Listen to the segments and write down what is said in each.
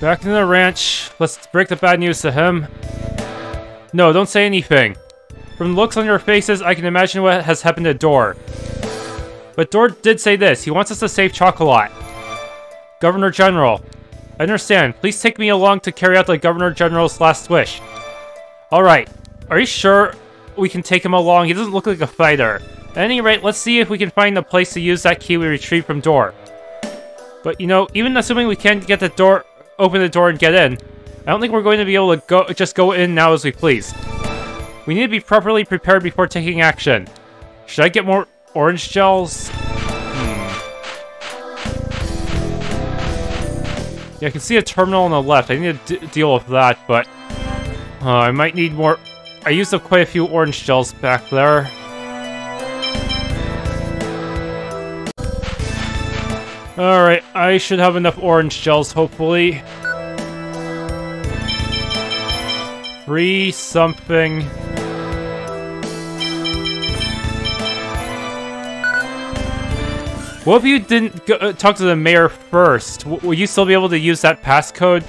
Back to the ranch. Let's break the bad news to him. No, don't say anything. From the looks on your faces, I can imagine what has happened to Dorr. But Dorr did say this. He wants us to save Chocolat. Governor General. I understand. Please take me along to carry out the Governor General's last wish. Alright. Are you sure we can take him along? He doesn't look like a fighter. At any rate, let's see if we can find a place to use that key we retrieved from Dorr. But, you know, even assuming we can't get the door, open the door and get in, I don't think we're going to be able to just go in now as we please. We need to be properly prepared before taking action. Should I get more orange gels? Yeah, I can see a terminal on the left. I need to deal with that, but I might need more. I used up quite a few orange gels back there. Alright, I should have enough orange gels, hopefully. Free something. What if you didn't go, talk to the mayor first? Will you still be able to use that passcode?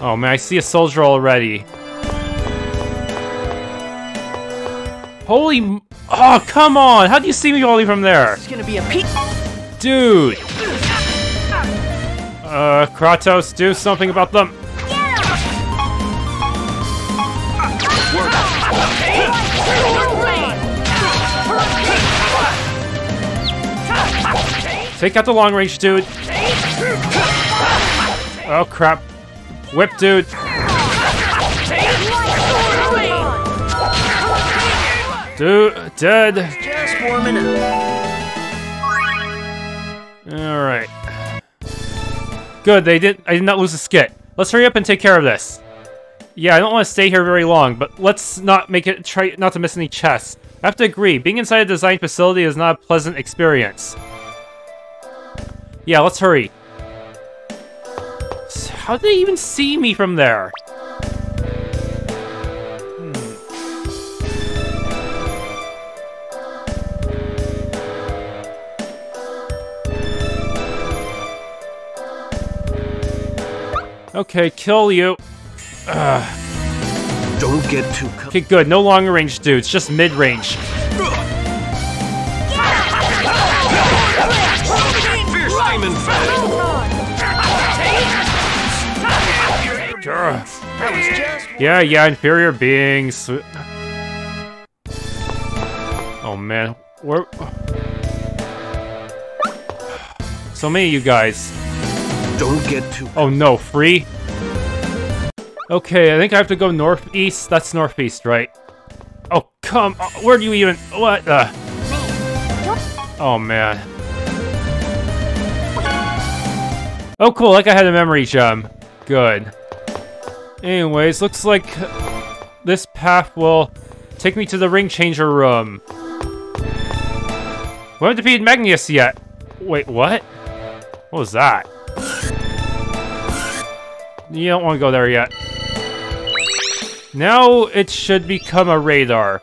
Oh man, I see a soldier already. Holy m- Oh, come on! How do you see me only from there? It's gonna be a peak, dude! Kratos, do something about them! Take out the long range, dude! Oh, crap. Whip, dude! Dude, dead. Just 1 minute. All right. Good. They did. I did not lose a skit. Let's hurry up and take care of this. Yeah, I don't want to stay here very long, but let's not make it. Try not to miss any chests. I have to agree. Being inside a design facility is not a pleasant experience. Yeah, let's hurry. How did they even see me from there? Okay, kill you. Ugh. Don't get too. Okay, good. No long range dudes, just mid range. Yeah, yeah, inferior beings. Oh man, where? So many of you guys. Don't get too. Oh no, free? Okay, I think I have to go northeast. That's northeast, right? Oh, come on. Where do you even. What the? Oh, man. Oh, cool. Like I had a memory gem. Good. Anyways, looks like this path will take me to the ring changer room. We haven't defeated Magnius yet. Wait, what? What was that? You don't want to go there yet. Now it should become a radar.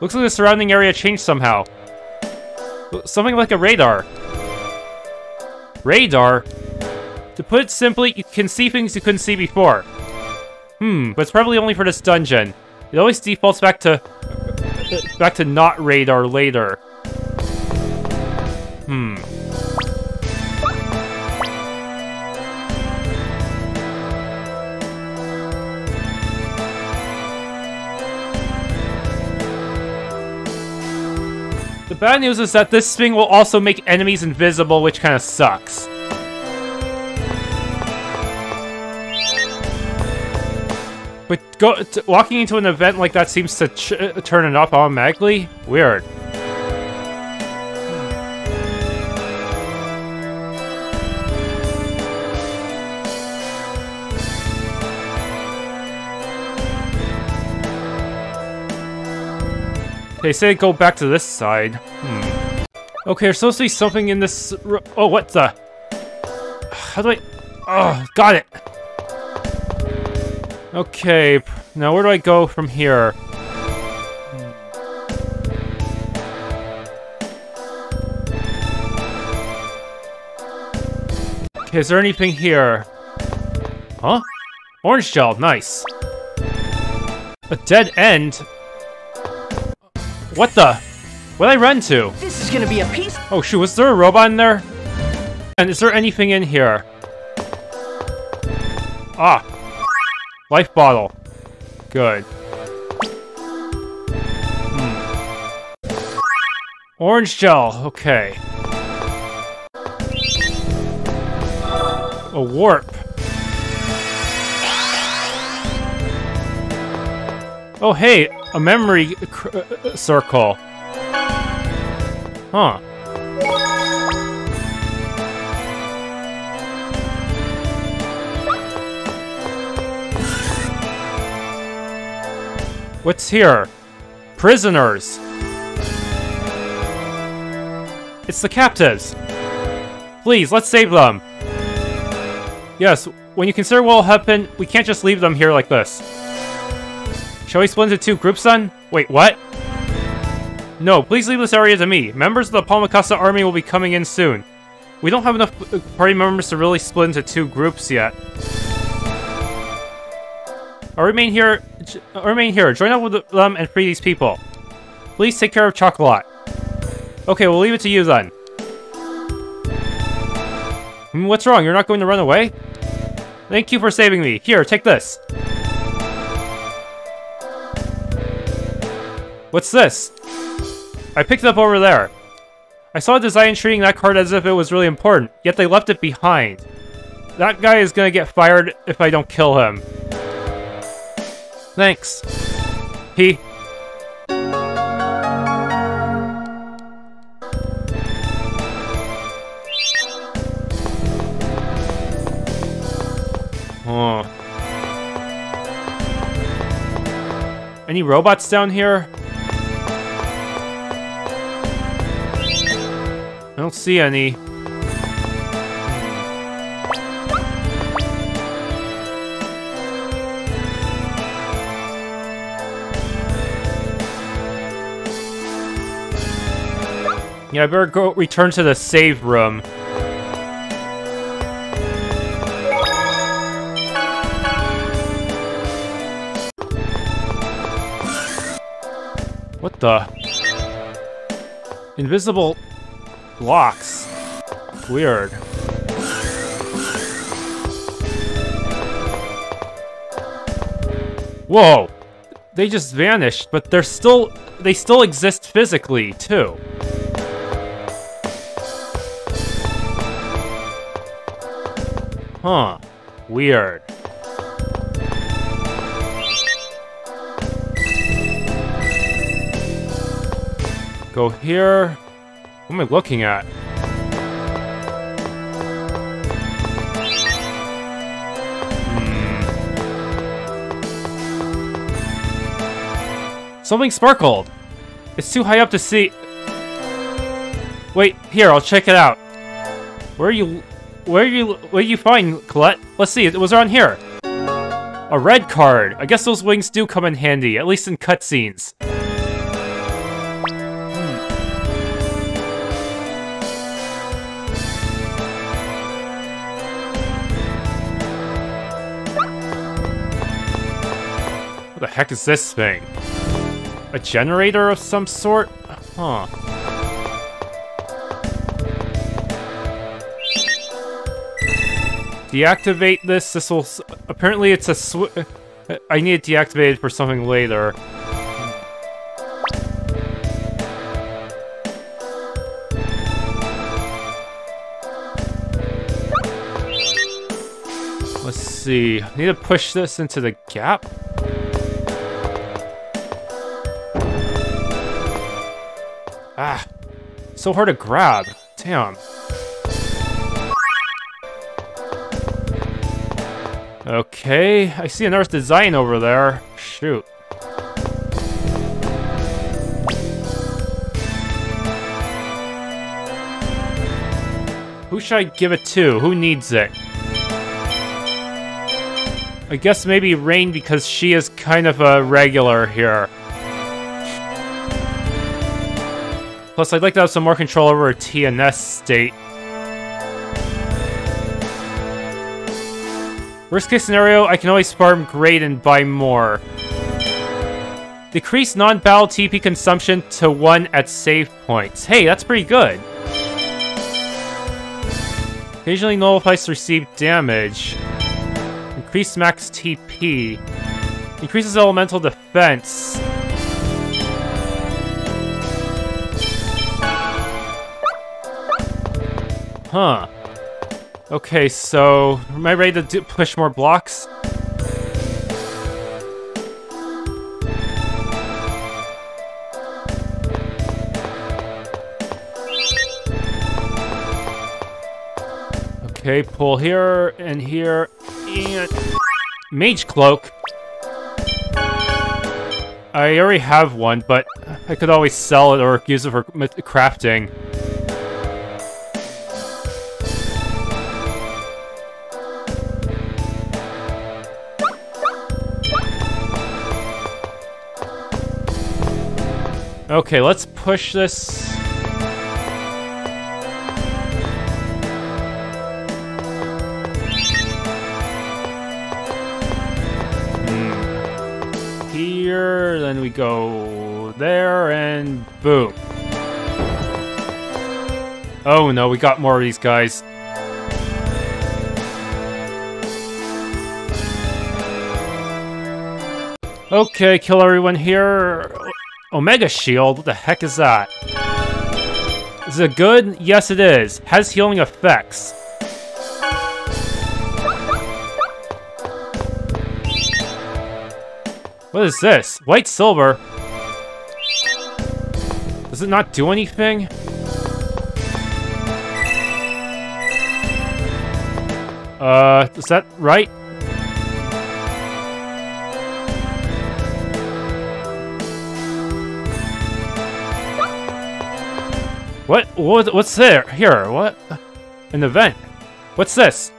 Looks like the surrounding area changed somehow. Something like a radar. Radar? To put it simply, you can see things you couldn't see before. But it's probably only for this dungeon. It always defaults back to... not radar later. The bad news is that this thing will also make enemies invisible, which kind of sucks. But walking into an event like that seems to turn it off automatically? Weird. They say go back to this side. Okay, there's supposed to be something in this... Oh, what the? How do I... Oh, got it! Okay, now where do I go from here? Okay, is there anything here? Huh? Orange shell, nice. A dead end? What the? What'd I run to? This is gonna be a piece. Oh shoot, was there a robot in there? And is there anything in here? Ah! Life bottle. Good. Orange gel, okay. A warp. Oh hey, a memory circle. Huh. What's here? Prisoners. It's the captives. Please, let's save them. Yes, when you consider what will happen, we can't just leave them here like this. Shall we split into two groups then? Wait, what? No, please leave this area to me. Members of the Palmacosta army will be coming in soon. We don't have enough party members to really split into two groups yet. I'll remain here. Join up with them and free these people. Please take care of Chocolat. Okay, we'll leave it to you then. What's wrong? You're not going to run away? Thank you for saving me. Here, take this. What's this? I picked it up over there. I saw a Desian treating that card as if it was really important, yet they left it behind. That guy is gonna get fired if I don't kill him. Thanks. He. Oh. Any robots down here? I don't see any. Yeah, I better go return to the save room. What the? Invisible blocks. Weird. Whoa! They just vanished, but they're still... they still exist physically, too. Huh. Weird. Go here. What am I looking at? Hmm. Something sparkled. It's too high up to see. Wait, here, I'll check it out. Where you find, Colette? Let's see, it was on here. A red card. I guess those wings do come in handy, at least in cutscenes. Hmm. What the heck is this thing? A generator of some sort? Huh. Deactivate this. This will. Apparently, it's a. I need it deactivated for something later. Let's see. I need to push this into the gap. Ah, so hard to grab. Damn. Okay, I see another design over there. Shoot. Who should I give it to? Who needs it? I guess maybe Raine, because she is kind of a regular here. Plus, I'd like to have some more control over her TNS state. Worst case scenario, I can always farm great and buy more. Decrease non-battle TP consumption to 1 at save points. Hey, that's pretty good. Occasionally nullifies received damage. Increase max TP. Increases elemental defense. Huh. Okay, so am I ready to push more blocks? Okay, pull here and here and Mage Cloak. I already have one, but I could always sell it or use it for crafting. Okay, let's push this. Then we go there and boom. Oh no, we got more of these guys. Okay, kill everyone here. Omega shield, what the heck is that? Is it good? Yes, it is. Has healing effects. What is this? White silver? Does it not do anything? Is that right? What's there? Here, what? An event. What's this?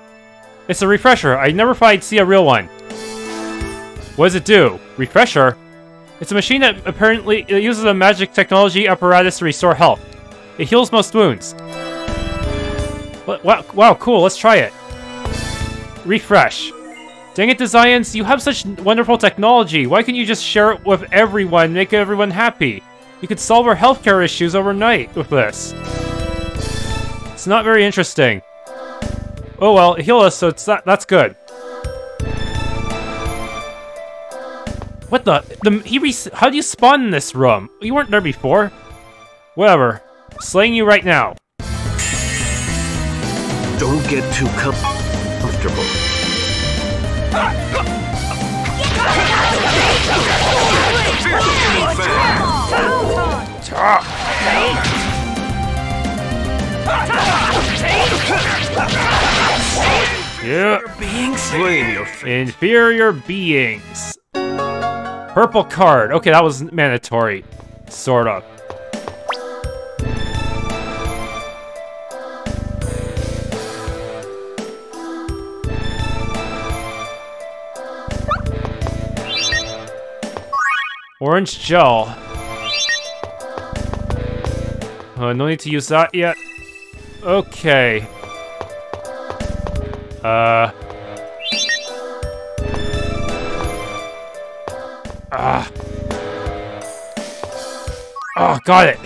It's a refresher. I never thought I'd see a real one. What does it do? Refresher? It's a machine that apparently uses a magic technology apparatus to restore health. It heals most wounds. Wow, cool, let's try it. Refresh. Dang it, Desians, you have such wonderful technology. Why can't you just share it with everyone, make everyone happy? You could solve our healthcare issues overnight with this. It's not very interesting. Oh well, it healed us, so it's that's good. What how do you spawn in this room? You weren't there before. Whatever. Slaying you right now. Don't get too comfortable. Inferior beings. Purple card. Okay, that was mandatory. Sort of. Orange gel. No need to use that yet. Okay. Oh, got it.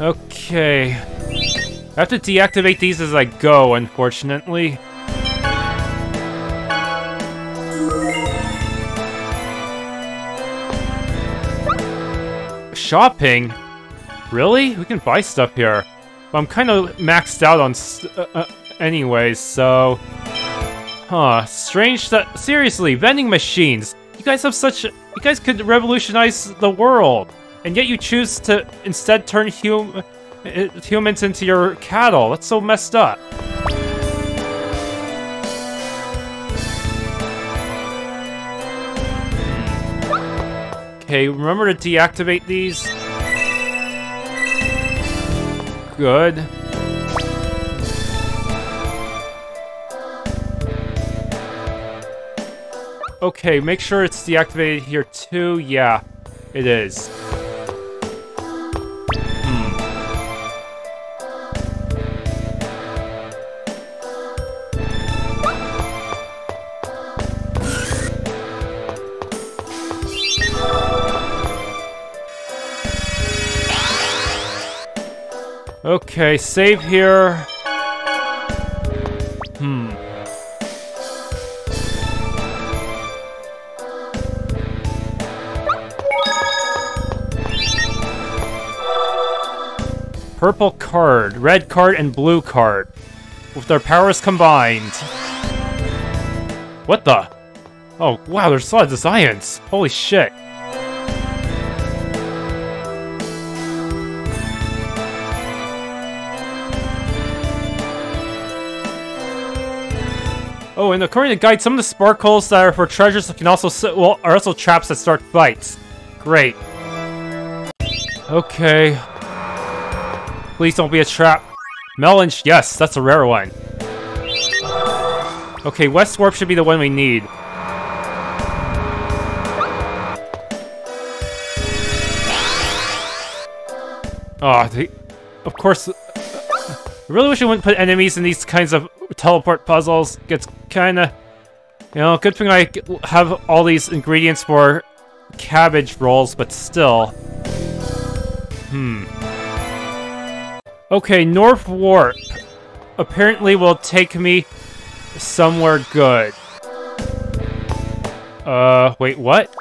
Okay. I have to deactivate these as I go, unfortunately. Shopping? Really? We can buy stuff here. But I'm kind of maxed out on anyways, so... Huh, strange that- seriously, vending machines! You guys have such- you guys could revolutionize the world! And yet you choose to instead turn humans into your cattle. That's so messed up. Okay, remember to deactivate these. Good. Okay, make sure it's deactivated here too. Yeah, it is. Okay, save here. Purple card, red card, and blue card. With their powers combined. What the? Oh, wow, there's a lot of Desians. Holy shit. Oh, and according to the guide, some of the sparkles that are for treasures can also are also traps that start fights. Great. Okay. Please don't be a trap. Melinch, yes, that's a rare one. Okay, West Warp should be the one we need. Oh, of course. I really wish I wouldn't put enemies in these kinds of teleport puzzles. Gets kinda, you know, good thing I have all these ingredients for cabbage rolls, but still. Okay, North Warp apparently will take me somewhere good. Wait, what?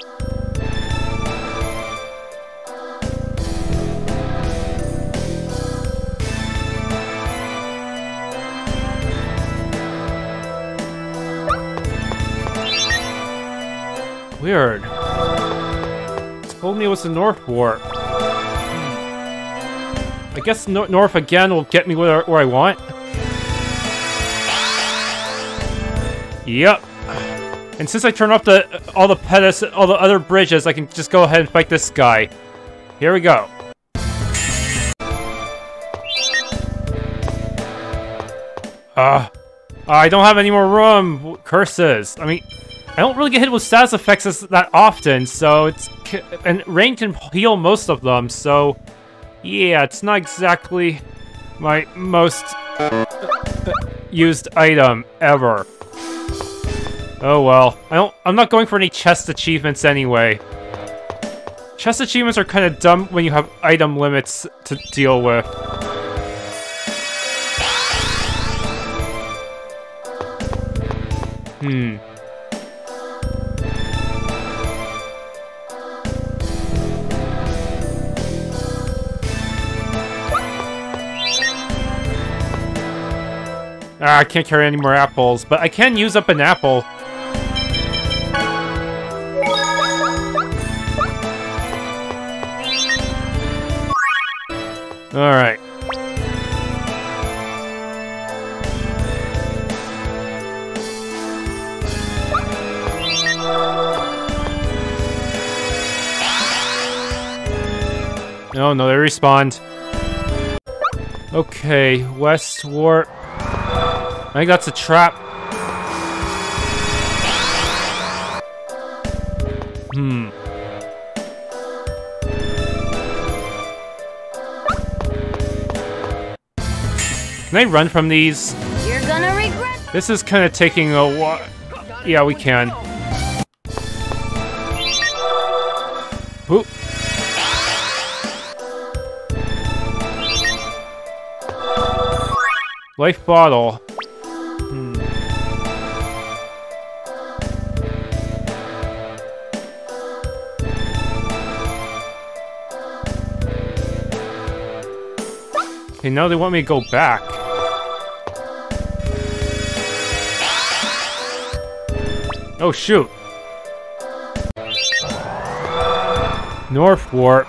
Weird. Told me it was the North Warp. I guess north again will get me where I want. Yep. And since I turn off all the other bridges, I can just go ahead and fight this guy. Here we go. I don't have any more room. Curses. I mean, I don't really get hit with status effects that often, so it's... And Raine can heal most of them, so... Yeah, it's not exactly my most used item ever. Oh well. I'm not going for any chest achievements anyway. Chest achievements are kind of dumb when you have item limits to deal with. I can't carry any more apples, but I can use up an apple. Alright. Oh no, they respawned. Okay, West Warp. I think that's a trap. Can I run from these? You're gonna regret. This is kind of taking a while. Yeah, we can. Oop. Life bottle. Okay, now they want me to go back. Oh, shoot. North Warp.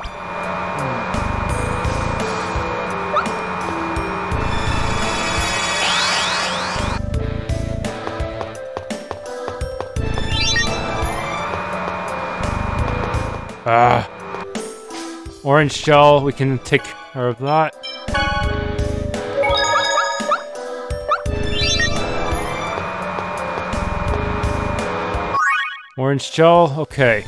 Orange shell, we can take care of that. Orange shell, okay.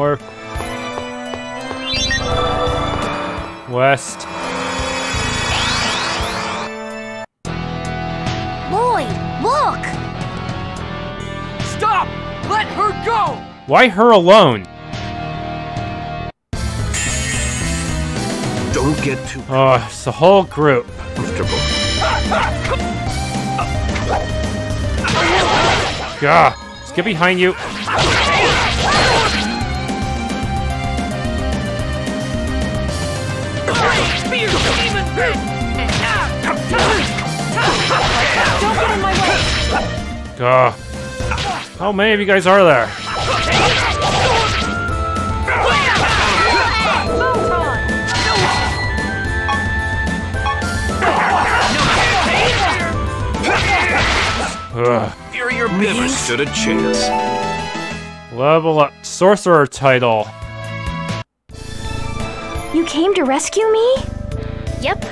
north, west. Lloyd, look! Stop! Let her go! Why her alone? Don't get too... Oh, it's the whole group. Gah! Let's get behind you. Gah! How many of you guys are there? Inferior never stood a chance. Level up. Sorcerer title. You came to rescue me? Yep.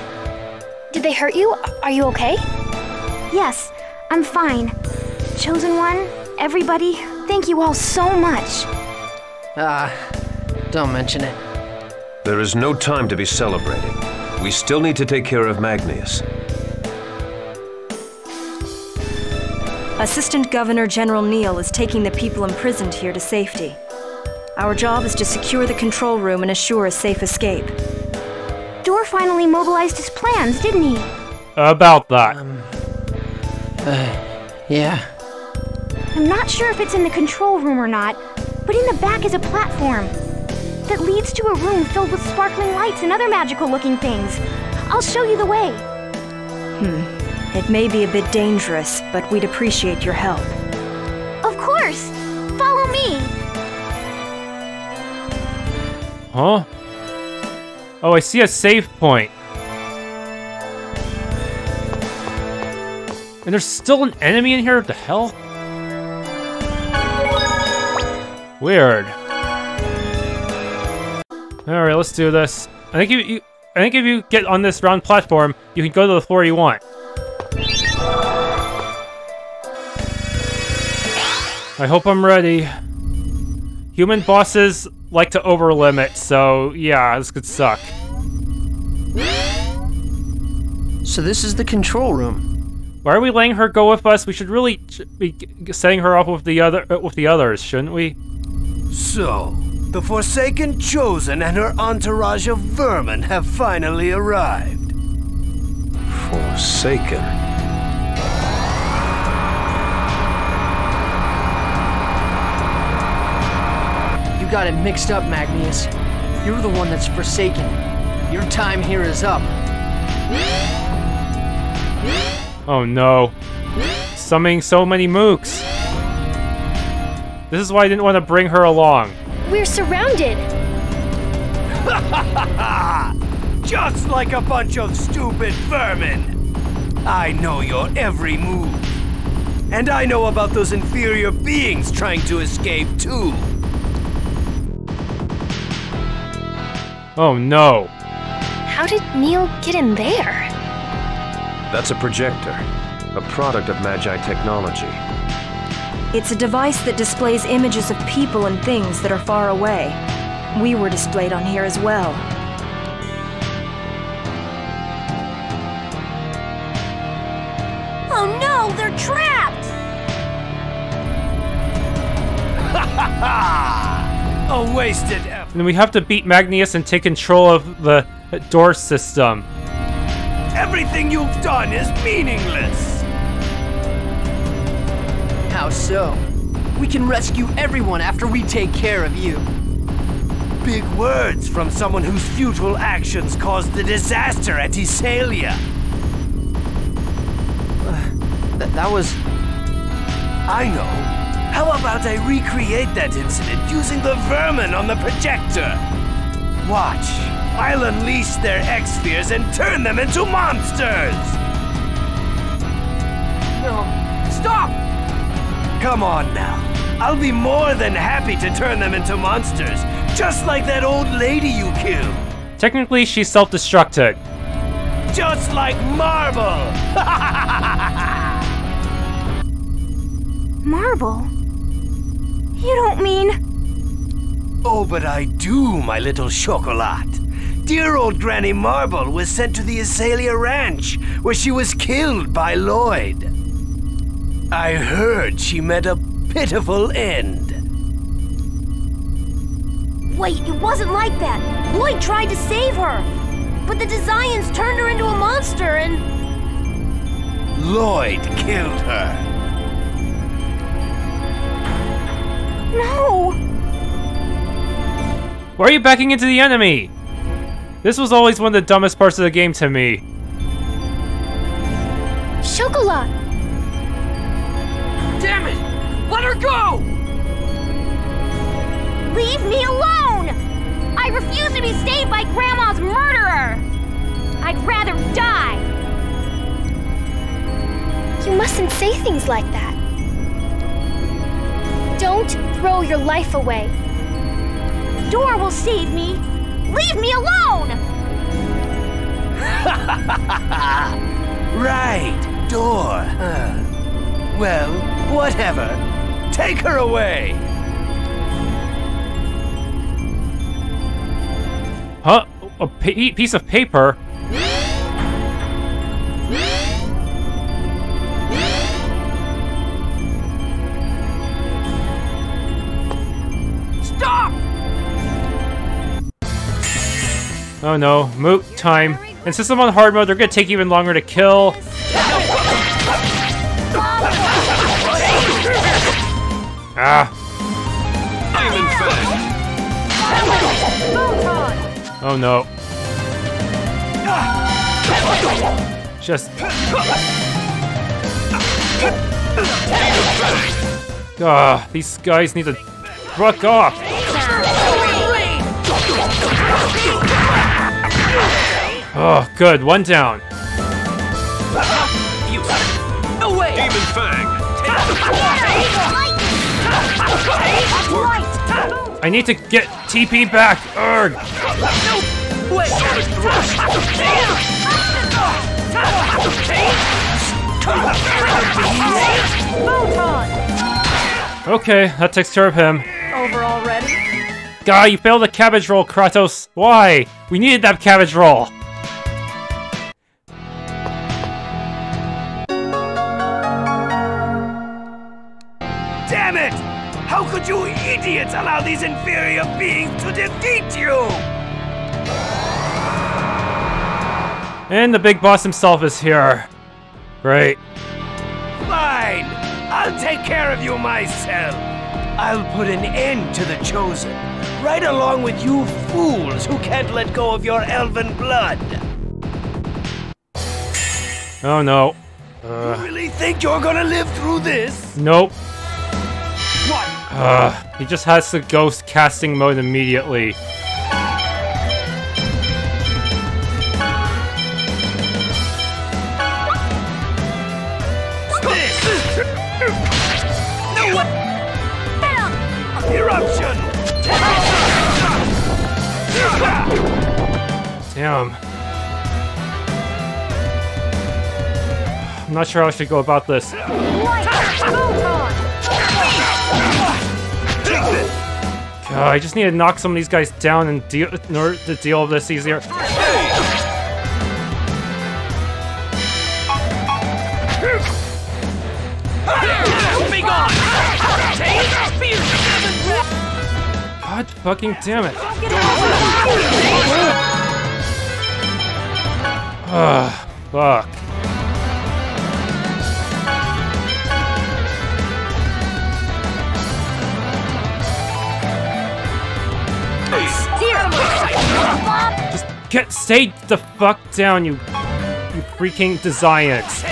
Did they hurt you? Are you okay? Yes, I'm fine. Chosen One, everybody, thank you all so much. Don't mention it. There is no time to be celebrating. We still need to take care of Magnius. Assistant Governor General Neal is taking the people imprisoned here to safety. Our job is to secure the control room and assure a safe escape. Dorr finally mobilized his plans, didn't he? About that. Yeah. I'm not sure if it's in the control room or not, but in the back is a platform that leads to a room filled with sparkling lights and other magical-looking things. I'll show you the way. It may be a bit dangerous, but we'd appreciate your help. Of course! Follow me! Huh? Oh, I see a save point. And there's still an enemy in here? What the hell? Weird. Alright, let's do this. I think if you get on this round platform, you can go to the floor you want. I hope I'm ready. Human bosses like to overlimit, so yeah, this could suck. So this is the control room. Why are we letting her go with us? We should really be setting her up with the others, shouldn't we? So, the Forsaken Chosen and her entourage of vermin have finally arrived. Forsaken. You got it mixed up, Magnius. You're the one that's forsaken. Your time here is up. Oh no. Summoning so many mooks. This is why I didn't want to bring her along. We're surrounded. Just like a bunch of stupid vermin. I know your every move. And I know about those inferior beings trying to escape too. Oh no. How did Neal get in there? That's a projector, a product of Magi technology. It's a device that displays images of people and things that are far away. We were displayed on here as well. Oh no, they're trapped! Ha ha ha! A wasted effort. And we have to beat Magnius and take control of the door system. Everything you've done is meaningless! How so? We can rescue everyone after we take care of you. Big words from someone whose futile actions caused the disaster at Iselia. That was... I know. How about I recreate that incident using the vermin on the projector? Watch. I'll unleash their X-fears and turn them into monsters! No. Stop! Come on now. I'll be more than happy to turn them into monsters, just like that old lady you killed. Technically, she self-destructed. Just like Marble! Marble? You don't mean... Oh, but I do, my little Chocolat. Dear old Granny Marble was sent to the Iselia Ranch, where she was killed by Lloyd. I heard she met a pitiful end. Wait, it wasn't like that. Lloyd tried to save her, but the Desians turned her into a monster and... Lloyd killed her. No! Why are you backing into the enemy? This was always one of the dumbest parts of the game to me. Chocolat! Damn it! Let her go! Leave me alone! I refuse to be saved by Grandma's murderer! I'd rather die! You mustn't say things like that. Don't throw your life away. Dorr will save me. Leave me alone! Right, Dorr, huh? Well, whatever. Take her away! Huh? A piece of paper? Stop! Oh no, moot time. And since I'm on hard mode, they're gonna take even longer to kill. Ah. Oh no. Just... these guys need to fuck off. Oh, good. One down. Away. Demon Fang. I need to get TP back. Urgh. Okay, that takes care of him. Over already? Guy, you failed the cabbage roll, Kratos. Why? We needed that cabbage roll. You idiots allow these inferior beings to defeat you! And the big boss himself is here. Great. Fine! I'll take care of you myself. I'll put an end to the Chosen, right along with you fools who can't let go of your elven blood. Oh no. You really think you're gonna live through this? Nope. He just has the ghost casting mode immediately. Eruption! Damn. I'm not sure how I should go about this. I just need to knock some of these guys down and in order to deal with this easier. God fucking damn it. Fuck. Just get stay the fuck down, you freaking Desians.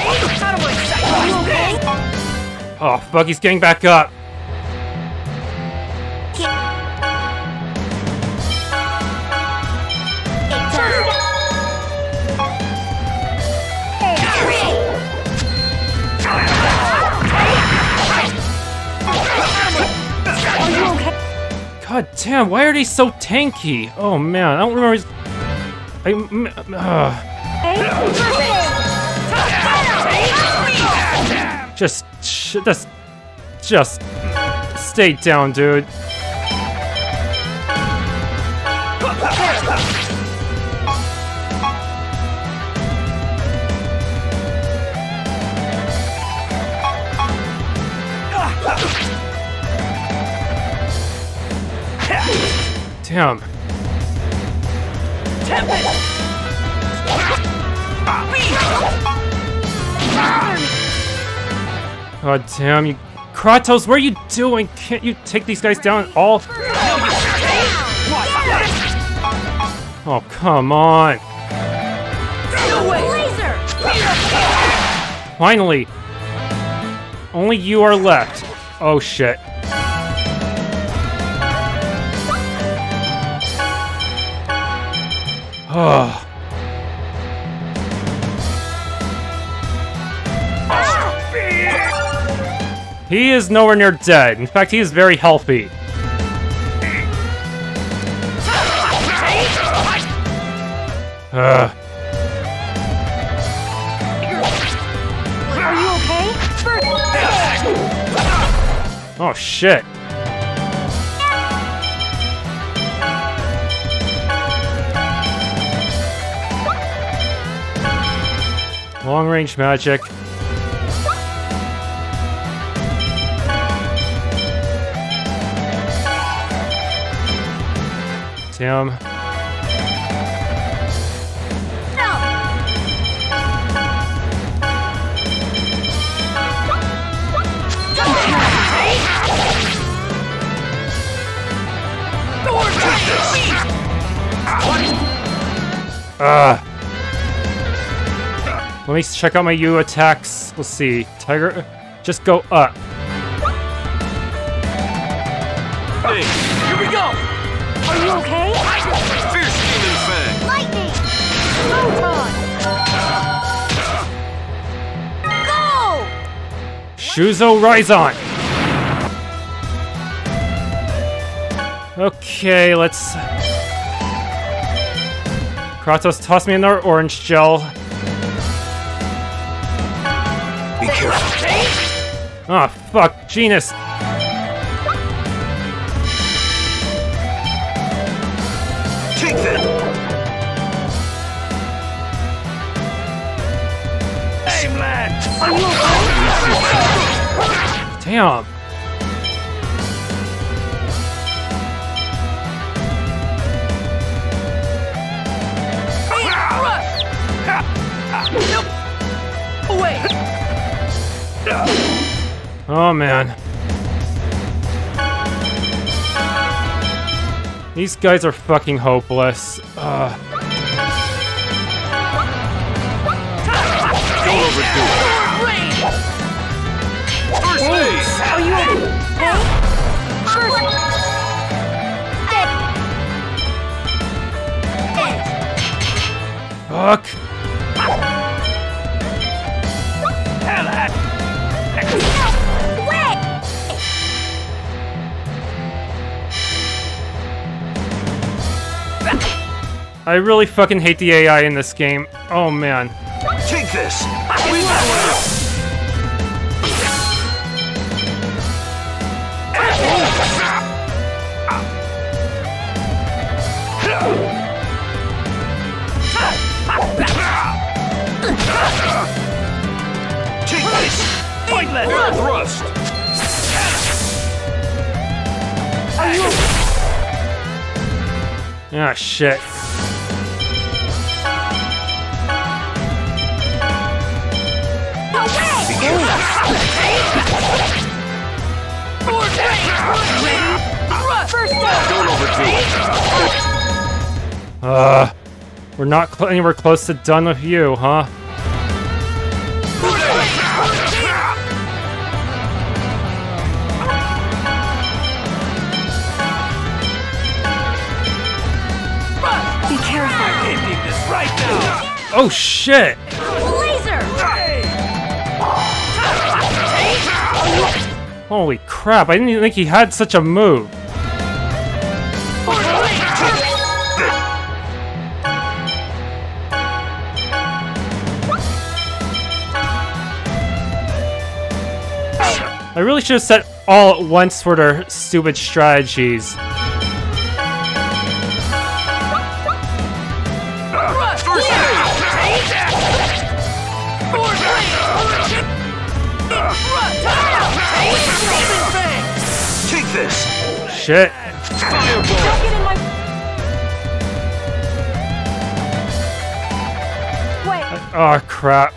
Oh fuck, he's getting back up. God damn, why are they so tanky? Oh man, I don't remember his... Just stay down, dude. him. God damn you, Kratos! What are you doing? Can't you take these guys down at all? Oh come on! Finally, only you are left. Oh shit! Oh. He is nowhere near dead. In fact, he is very healthy. Are you okay? Oh shit. Long range magic. Damn. No. Let me check out my U attacks. Let's see. Tiger, just go up. Hey, here we go. Are you okay? Fierce demon fang. Lightning. Proton. Go. Shuzo Rizon. Okay, let's. Kratos, toss me another orange gel. Be careful. Ah, oh, fuck, Genis. Damn. Oh man. These guys are fucking hopeless. Are you okay? Fuck. I really fucking hate the AI in this game. Oh man. Take this. Thrust. Ah, shit. We're not anywhere close to done with you, huh? Oh shit! Laser. Holy crap, I didn't even think he had such a move. I really should have said all at once for their stupid strategies. Shit. Oh, crap.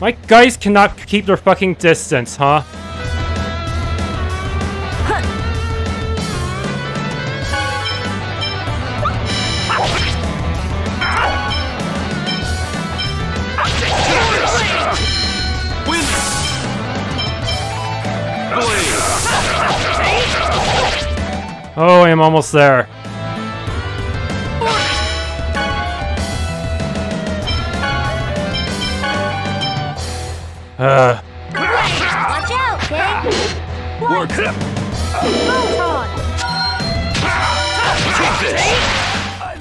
My guys cannot keep their fucking distance, huh? Oh, I am almost there. Watch out, kid! Watch out!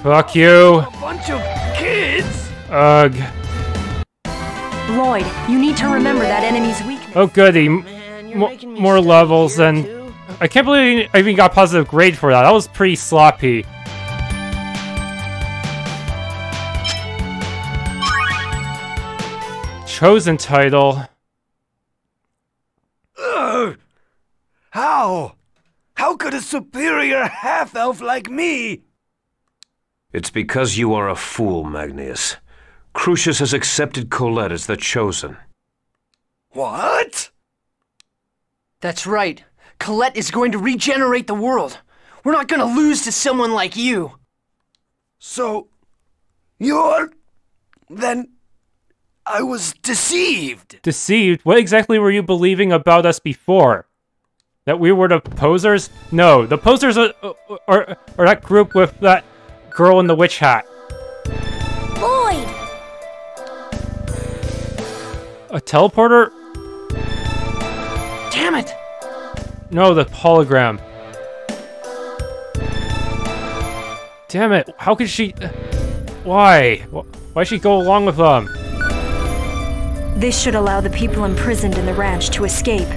Fuck you! A bunch of kids! Ugh. Lloyd, you need to remember that enemy's weakness. Oh goody, more levels and... Too? I can't believe I even got a positive grade for that. That was pretty sloppy. Chosen title. How? How could a superior half-elf like me? It's because you are a fool, Magnius. Cruxis has accepted Colette as the Chosen. What? That's right. Colette is going to regenerate the world. We're not going to lose to someone like you. So, you're... then... I was deceived! Deceived? What exactly were you believing about us before? That we were the posers? No, the posers are that group with that girl in the witch hat. Lloyd! A teleporter? Damn it! No, the hologram. Damn it, how could she... Why? Why'd she go along with them? This should allow the people imprisoned in the ranch to escape.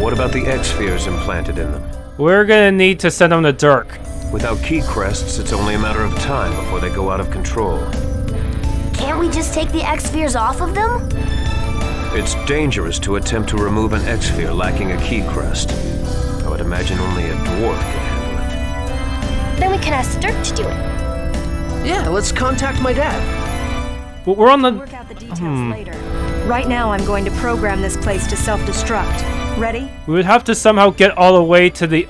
What about the X-fears implanted in them? We're gonna need to send them to Dirk. Without key crests, it's only a matter of time before they go out of control. Can't we just take the X-fears off of them? It's dangerous to attempt to remove an X-fear lacking a key crest. I would imagine only a dwarf could handle it. Then we can ask Dirk to do it. Yeah, let's contact my dad. Well, we're on the... Work out the details later. Right now, I'm going to program this place to self-destruct. Ready? We would have to somehow get all the way to the...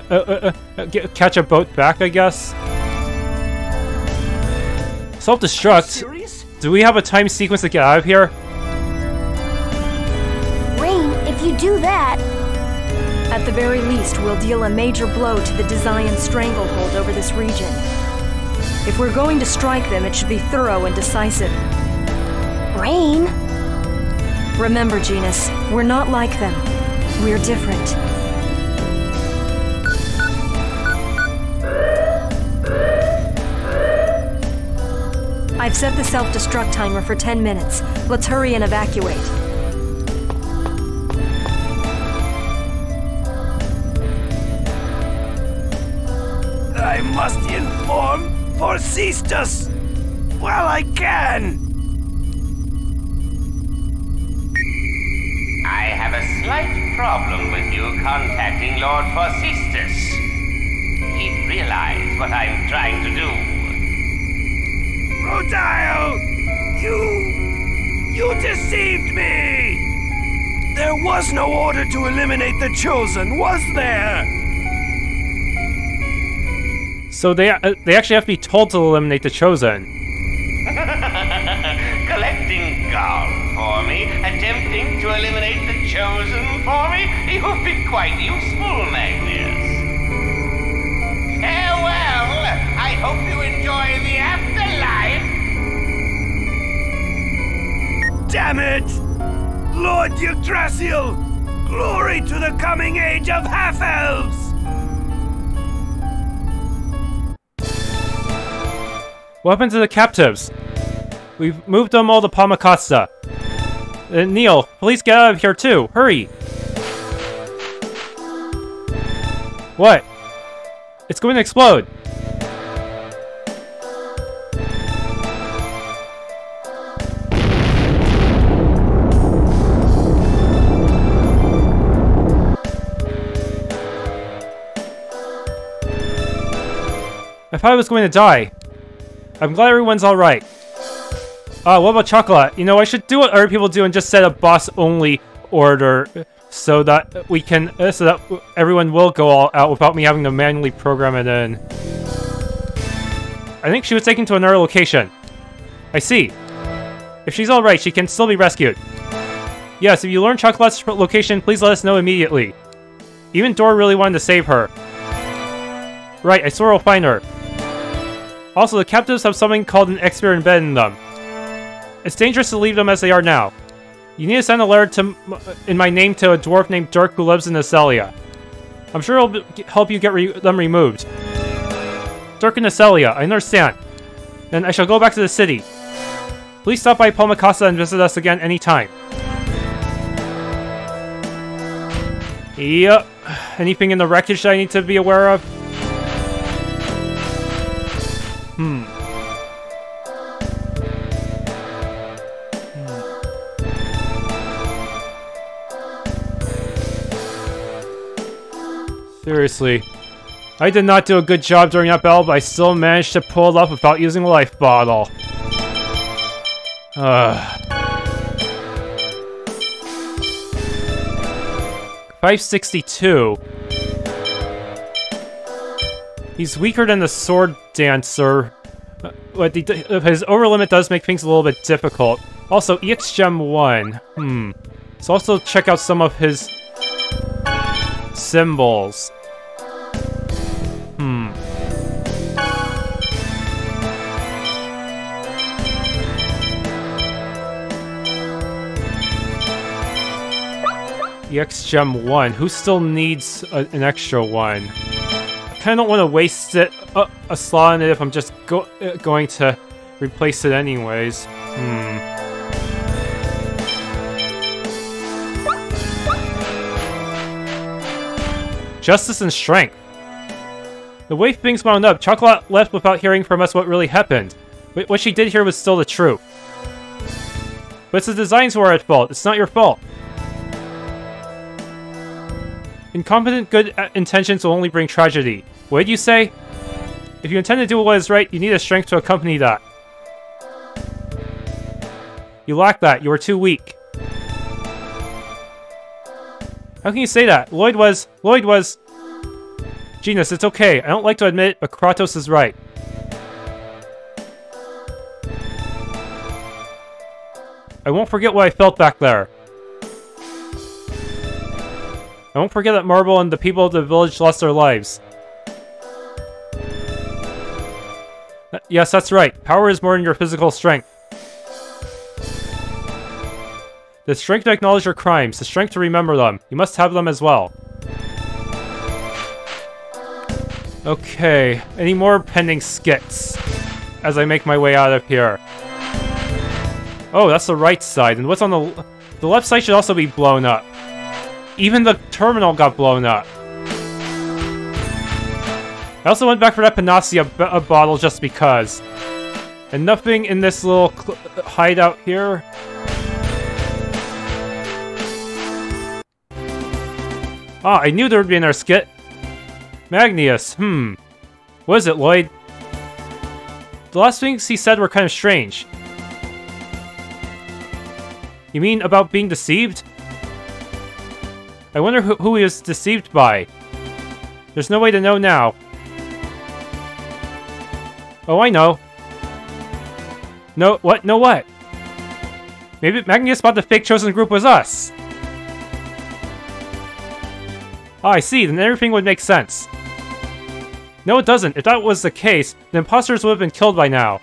catch a boat back, I guess. Self-destruct? Do we have a time sequence to get out of here? Raine, if you do that... At the very least, we'll deal a major blow to the Desian stranglehold over this region. If we're going to strike them, it should be thorough and decisive. Raine? Remember, Genis, we're not like them. We're different. I've set the self-destruct timer for 10 minutes. Let's hurry and evacuate. I must inform Forcystus while I can! I have a slight problem with you contacting Lord Forcystus. He'd realize what I'm trying to do. Rodyle! You deceived me! There was no order to eliminate the Chosen, was there? So they actually have to be told to eliminate the Chosen. Collecting gold. For me, attempting to eliminate the Chosen for me, you've been quite useful, Magnius. Farewell! I hope you enjoy the afterlife! Damn it! Lord Yggdrasil! Glory to the coming age of half-elves! What happened to the captives? We've moved them all to Palmacosta. Neil, please get out of here too. Hurry! What? It's going to explode! I thought I was going to die. I'm glad everyone's alright. What about Chocolat? You know, I should do what other people do and just set a boss-only order so that we can, so that everyone will go all out without me having to manually program it in. I think she was taken to another location. I see. If she's alright, she can still be rescued. Yes, if you learn Chocolat's location, please let us know immediately. Even Dorr really wanted to save her. Right, I swear I'll find her. Also, the captives have something called an X-fear embedded in them. It's dangerous to leave them as they are now. You need to send a letter to in my name to a dwarf named Dirk who lives in Iselia. I'm sure it'll help you get them removed. Dirk and Iselia, I understand. Then I shall go back to the city. Please stop by Palmacosta and visit us again anytime. Yep. Anything in the wreckage that I need to be aware of? Seriously. I did not do a good job during that battle, but I still managed to pull it up without using a life bottle. Ugh. 562. He's weaker than the sword dancer, but his overlimit does make things a little bit difficult. Also, EX Gem 1. So also check out some of his symbols. EX Gem 1. Who still needs an extra one? I kind of don't want to waste it, a slot in it if I'm just going to replace it anyways. Justice and Strength. The way things wound up, Chocolat left without hearing from us what really happened. But what she did hear was still the truth. But it's the Desians who are at fault. It's not your fault. Incompetent good intentions will only bring tragedy. What did you say? If you intend to do what is right, you need a strength to accompany that. You lack that. You are too weak. How can you say that? Lloyd was... Genis, it's okay. I don't like to admit it, but Kratos is right. I won't forget what I felt back there. I won't forget that Marble and the people of the village lost their lives. Yes, that's right. Power is more than your physical strength. The strength to acknowledge your crimes, the strength to remember them. You must have them as well. Okay, any more pending skits as I make my way out of here. Oh, that's the right side. And what's on the left side should also be blown up. Even the terminal got blown up. I also went back for that panacea bottle just because. And nothing in this little hideout here. Ah, I knew there would be another skit. Magnius, What is it, Lloyd? The last things he said were kind of strange. You mean about being deceived? I wonder who he was deceived by. There's no way to know now. Oh, I know. No, what? No what? Maybe Magnius thought the fake chosen group was us. Oh, I see. Then everything would make sense. No, it doesn't. If that was the case, the imposters would have been killed by now.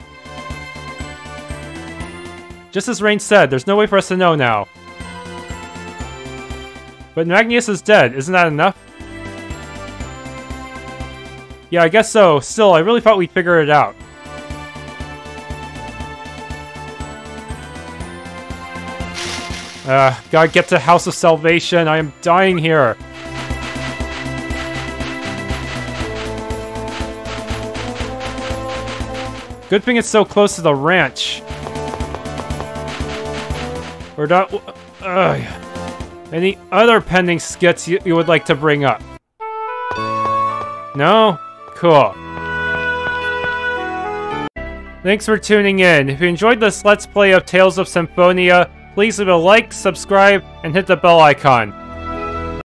Just as Raine said, there's no way for us to know now. But Magnius is dead, isn't that enough? Yeah, I guess so. Still, I really thought we'd figure it out. Gotta get to House of Salvation. I am dying here. Good thing it's so close to the ranch. Or not. Any other pending skits you would like to bring up? No? Cool. Thanks for tuning in. If you enjoyed this Let's Play of Tales of Symphonia, please leave a like, subscribe, and hit the bell icon.